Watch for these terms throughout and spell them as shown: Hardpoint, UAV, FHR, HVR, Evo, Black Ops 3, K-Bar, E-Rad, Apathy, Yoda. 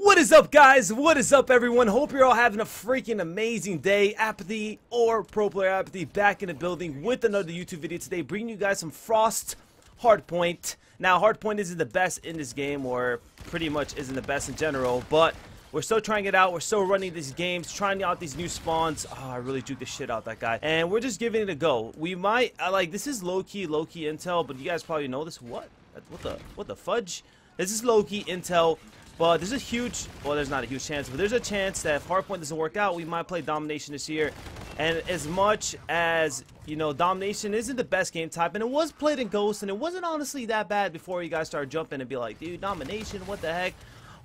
What is up, guys? What is up, everyone? Hope you're all having a freaking amazing day. Apathy, or Pro Player Apathy, back in the building with another YouTube video today, bringing you guys some Frost Hardpoint. Now, Hardpoint isn't the best in this game, or pretty much isn't the best in general, but we're still trying it out. We're still running these games, trying out these new spawns. Oh, I really juked the shit out that guy. And we're just giving it a go. We might, this is low-key intel, but you guys probably know this. What the fudge? This is low-key intel. But there's a huge, well, there's not a huge chance, but there's a chance that if Hardpoint doesn't work out, we might play Domination this year. And as much as, you know, Domination isn't the best game type, and it was played in Ghost, and it wasn't honestly that bad before you guys started jumping and be like, dude, Domination, what the heck?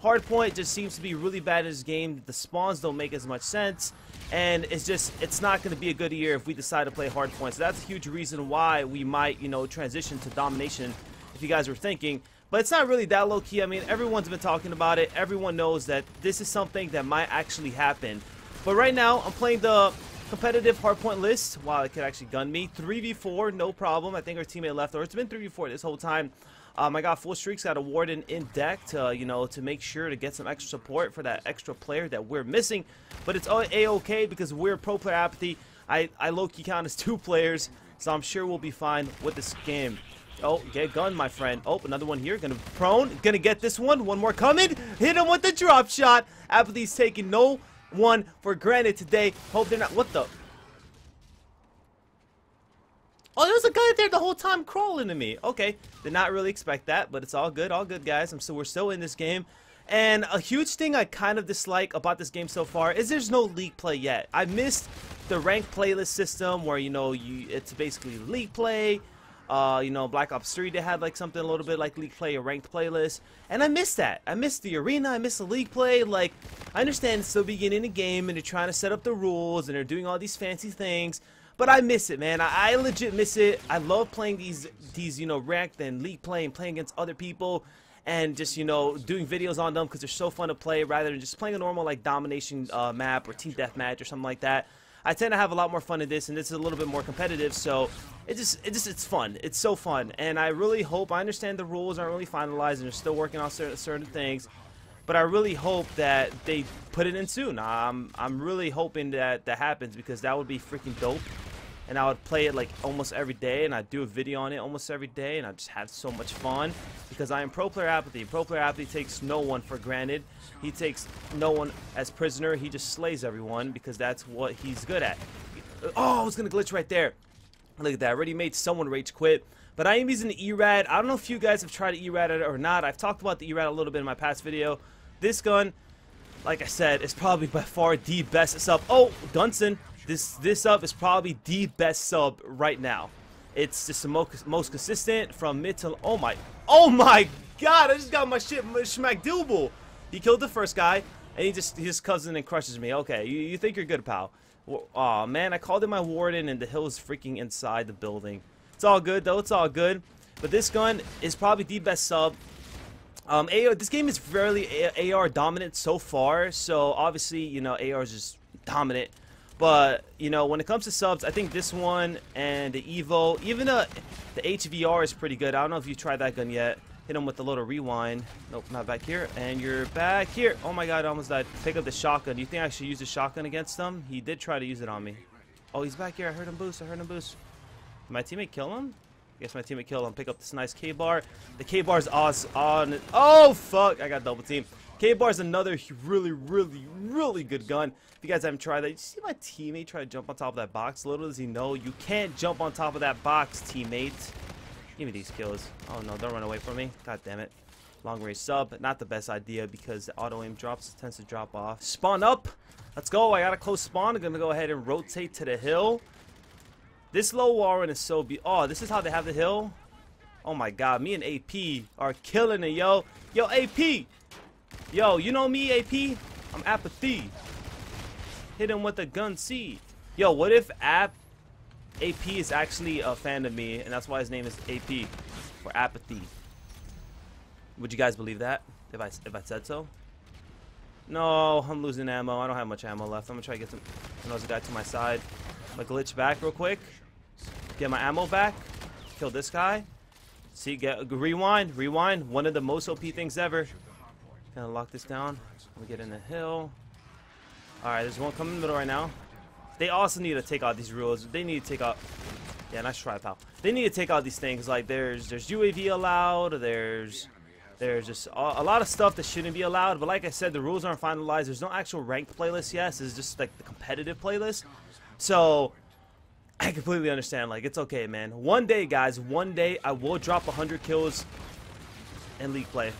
Hardpoint just seems to be really bad in this game. The spawns don't make as much sense, and it's just, it's not going to be a good year if we decide to play Hardpoint. So that's a huge reason why we might, you know, transition to Domination, if you guys were thinking. But it's not really that low-key. I mean, everyone's been talking about it. Everyone knows that this is something that might actually happen. But right now, I'm playing the competitive Hardpoint list. Wow, it could actually gun me. 3v4, no problem. I think our teammate left, or it's been 3v4 this whole time. I got full streaks, got a warden in deck to, you know, to make sure to get some extra support for that extra player that we're missing. But it's A-okay because we're Pro Player Apathy. I low-key count as 2 players, so I'm sure we'll be fine with this game. Oh, get gunned, my friend. Oh, another one here. Gonna prone. Gonna get this one. One more coming. Hit him with the drop shot. Apathy's taking no one for granted today. Hope they're not. What the? Oh, there was a guy there the whole time crawling to me. Okay. Did not really expect that, but it's all good. All good, guys. We're still in this game. And a huge thing I kind of dislike about this game so far is there's no league play yet. I missed the ranked playlist system where, you know, it's basically league play. You know, Black Ops 3, they had like something a little bit like league play, a ranked playlist, and I missed that. I missed the arena, I missed the league play. Like, I understand it's still beginning the game and they're trying to set up the rules and they're doing all these fancy things, but I miss it, man. I legit miss it. I love playing these, you know, ranked and league play and playing against other people and just, you know, doing videos on them because they're so fun to play rather than just playing a normal like domination map or team deathmatch or something like that. I tend to have a lot more fun in this, and this is a little bit more competitive, so it's fun. It's so fun, and I really hope, I understand the rules aren't really finalized, and they're still working on certain things, but I really hope that they put it in soon. I'm really hoping that that happens, because that would be freaking dope, and I would play it like almost every day, and I'd do a video on it almost every day, and I'd just have so much fun, because I am Pro Player Apathy. Pro Player Apathy takes no one for granted. He takes no one as prisoner. He just slays everyone because that's what he's good at. Oh, I was going to glitch right there. Look at that. I already made someone rage quit. But I am using the E-Rad. I don't know if you guys have tried E-Rad or not. I've talked about the E-Rad a little bit in my past video. This gun, like I said, is probably by far the best sub. Oh, Dunson. This sub is probably the best sub right now. It's just the most consistent from mid to... Oh my God, I just got my shit smack-doable. He killed the first guy, and he just comes in and crushes me. Okay, you think you're good, pal. Well, aw, man, I called in my warden, and the hill is freaking inside the building. It's all good, though. It's all good. But this gun is probably the best sub. AR, this game is fairly AR dominant so far, so obviously, you know, AR is just dominant. But, you know, when it comes to subs, I think this one and the Evo, even the HVR is pretty good. I don't know if you tried that gun yet. Hit him with a little rewind. Nope, not back here. And you're back here. Oh, my God, I almost died. Pick up the shotgun. Do you think I should use the shotgun against him? He did try to use it on me. Oh, he's back here. I heard him boost. I heard him boost. Did my teammate kill him? I guess my teammate killed him. Pick up this nice K-Bar. The K-Bar's on it. Oh, fuck. I got double teamed. K-Bar is another really good gun. If you guys haven't tried that, you see my teammate try to jump on top of that box. Little does he know, you can't jump on top of that box, teammate. Give me these kills. Oh no, don't run away from me. God damn it. Long range sub, not the best idea because the auto aim drops, tends to drop off. Spawn up. Let's go. I got a close spawn. I'm gonna go ahead and rotate to the hill. This low warren is so be. Oh, this is how they have the hill. Oh my God, me and AP are killing it, yo. Yo, AP. Yo, you know me, AP? I'm Apathy. Hit him with a gun C. Yo, what if AP is actually a fan of me, and that's why his name is AP, or Apathy? Would you guys believe that, if I said so? No, I'm losing ammo. I don't have much ammo left. I'm gonna try to get some... I know there's a guy to my side. I'm gonna glitch back real quick. Get my ammo back. Kill this guy. See, rewind. One of the most OP things ever. Gonna lock this down. We get in the hill. Alright, there's one coming in the middle right now. They also need to take out these rules. They need to take out... Yeah, nice try, pal. They need to take out these things. Like, there's UAV allowed. There's just a lot of stuff that shouldn't be allowed. But like I said, the rules aren't finalized. There's no actual ranked playlist yet. It's just, like, the competitive playlist. So... I completely understand. Like, it's okay, man. One day, guys. One day, I will drop 100 kills in league play.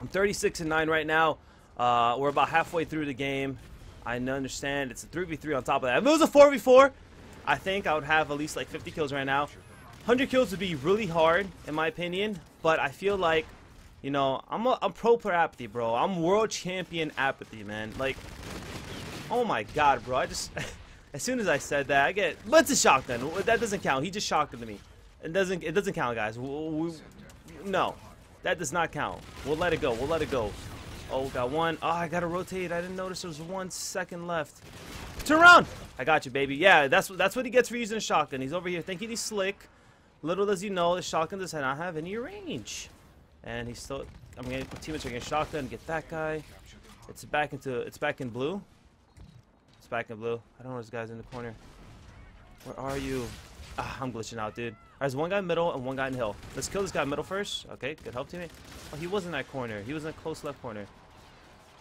I'm 36-9 right now. We're about halfway through the game. I understand. It's a 3v3 on top of that. If it was a 4v4, I think I would have at least, like, 50 kills right now. 100 kills would be really hard, in my opinion. But I feel like, you know, I'm pro player Apathy, bro. I'm world champion Apathy, man. Like, oh, my God, bro. I just... As soon as I said that, I get... But it's a shotgun. That doesn't count. He just shotgunned me. It doesn't count, guys. No. That does not count. We'll let it go. We'll let it go. Oh, got one. Oh, I got to rotate. I didn't notice there was 1 second left. Turn around. I got you, baby. Yeah, that's what he gets for using a shotgun. He's over here thinking he's slick. Little does he know, the shotgun does not have any range. And he's still... I'm going to teammates against shotgun. Get that guy. It's back into... It's back in blue. Back in blue. I don't know, this guy's in the corner. Where are you? Ah, I'm glitching out, dude. There's one guy middle and one guy in hill. Let's kill this guy middle first. Okay, good help teammate. Oh, he was in that corner. He was in the close left corner.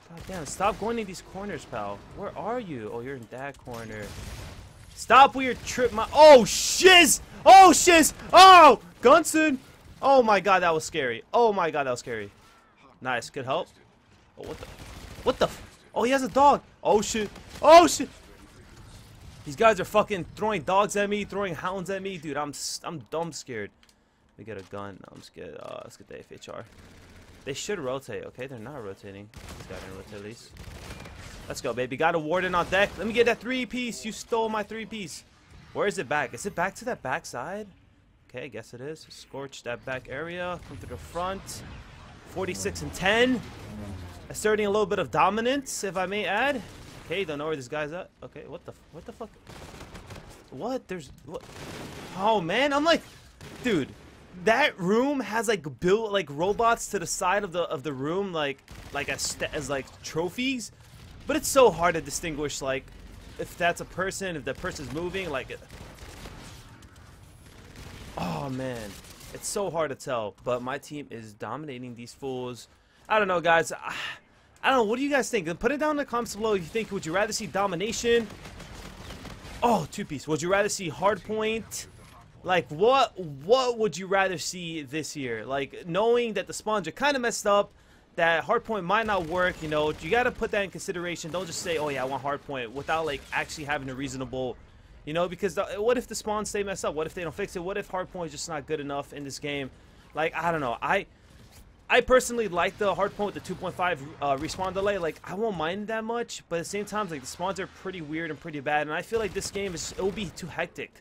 God damn, stop going in these corners, pal. Where are you? Oh, you're in that corner. Stop weird trip my... Oh, shiz! Oh, shiz! Oh! Gunson! Oh my god, that was scary. Oh my god, that was scary. Nice, good help. Oh, what the... What the... Oh, he has a dog. Oh, shit. Oh, shit. These guys are fucking throwing dogs at me, throwing hounds at me. Dude, I'm dumb scared. We get a gun. No, I'm scared. Let's get the FHR. They should rotate, okay? They're not rotating. This guy didn't rotate at least. Let's go, baby. Got a warden on deck. Let me get that three-piece. You stole my three-piece. Where is it back? Is it back to that back side? Okay, I guess it is. Scorch that back area. Come to the front. 46-10. Asserting a little bit of dominance, if I may add. Okay, don't know where this guy's at. Okay, what the fuck? What? There's what? Oh man, I'm like, dude, that room has like built like robots to the side of the room, like as like trophies. But it's so hard to distinguish like if that's a person, if that person's moving, like. Oh man, it's so hard to tell. But my team is dominating these fools. I don't know, guys. I don't know. What do you guys think? Put it down in the comments below. You think, would you rather see domination? Oh, two-piece. Would you rather see hardpoint? Like, what would you rather see this year? Like, knowing that the spawns are kind of messed up, that hardpoint might not work, you know, you got to put that in consideration. Don't just say, oh, yeah, I want hardpoint without, like, actually having a reasonable, you know, because what if the spawns stay messed up? What if they don't fix it? What if hardpoint is just not good enough in this game? Like, I don't know. I personally like the hardpoint with the 2.5 respawn delay. Like, I won't mind that much, but at the same time, like, the spawns are pretty weird and pretty bad, and I feel like this game is, it will be too hectic.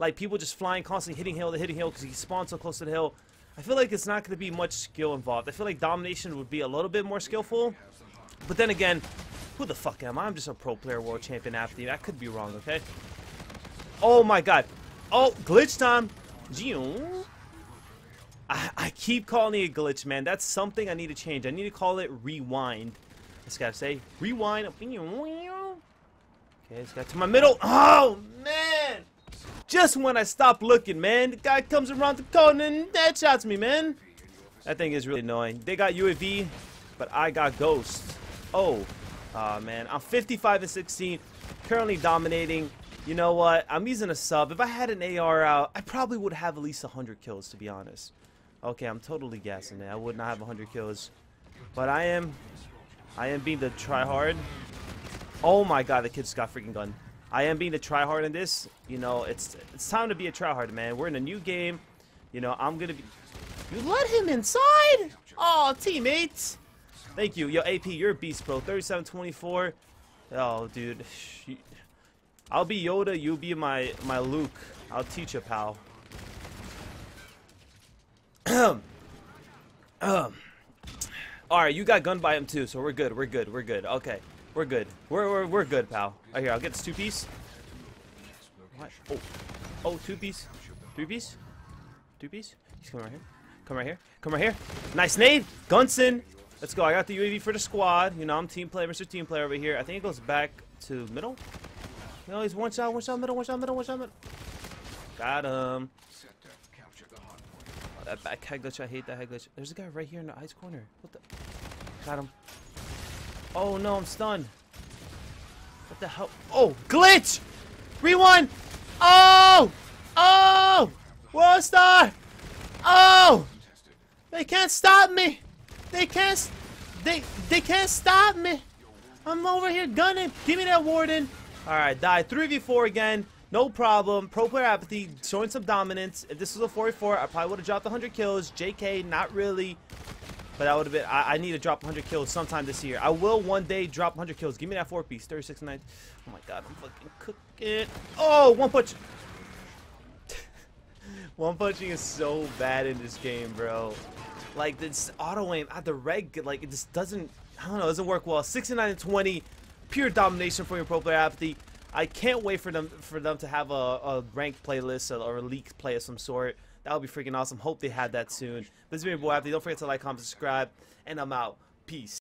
Like, people just flying, constantly hitting hill, because he spawns so close to the hill. I feel like it's not going to be much skill involved. I feel like domination would be a little bit more skillful, but then again, who the fuck am I? I'm just a pro player, world champion athlete. I could be wrong, okay? Oh my god. Oh, glitch time. Geo. I keep calling it a glitch, man. That's something I need to change. I need to call it rewind. This guy say rewind. Okay, this guy to my middle. Oh man! Just when I stop looking, man, the guy comes around the corner and headshots me, man. That thing is really annoying. They got UAV, but I got ghost. Oh, man, I'm 55-16, currently dominating. You know what? I'm using a sub. If I had an AR out, I probably would have at least 100 kills, to be honest. Okay, I'm totally guessing that. I would not have 100 kills. But I am being the tryhard. Oh my god, the kid just got freaking gunned. I am being the tryhard in this. You know, it's time to be a tryhard, man. We're in a new game. You know, I'm gonna be... You let him inside? Oh, teammates. Thank you. Yo, AP, you're a beast, bro. 37-24. Oh, dude. I'll be Yoda. You'll be my Luke. I'll teach you, pal. Alright, you got gunned by him too, so we're good, we're good, we're good. Okay, we're good. We're good, pal. Right here, I'll get this two-piece. Oh, two-piece. Three-piece. Two-piece. He's coming right here. Come right here. Come right here. Nice nade. Gunson. Let's go. I got the UAV for the squad. You know, I'm team player, Mr. Team Player over here. I think it goes back to middle. No, he's one shot middle. Got him. Oh, that back head glitch. I hate that head glitch. There's a guy right here in the ice corner. What the? Got him. Oh, no, I'm stunned. What the hell? Oh, glitch! Rewind! Oh! Oh! World Star! Oh! They can't stop me! They can't stop me! I'm over here gunning! Give me that Warden! Alright, die. 3v4 again. No problem. Pro player Apathy showing some dominance. If this was a 4v4, I probably would have dropped 100 kills. JK, not really. But that would have been, I need to drop 100 kills sometime this year. I will one day drop 100 kills. Give me that 4-piece. 36 and 9. Oh my god, I'm fucking cooking. Oh, one punch. One punching is so bad in this game, bro. Like, this auto aim at the reg, like, it just doesn't, I don't know, it doesn't work well. 69 and 20. Pure domination for your pro player Apathy. I can't wait for them to have a ranked playlist or a leaked play of some sort. That would be freaking awesome. Hope they had that soon. This has been your boy Apathy. Don't forget to like, comment, subscribe, and I'm out. Peace.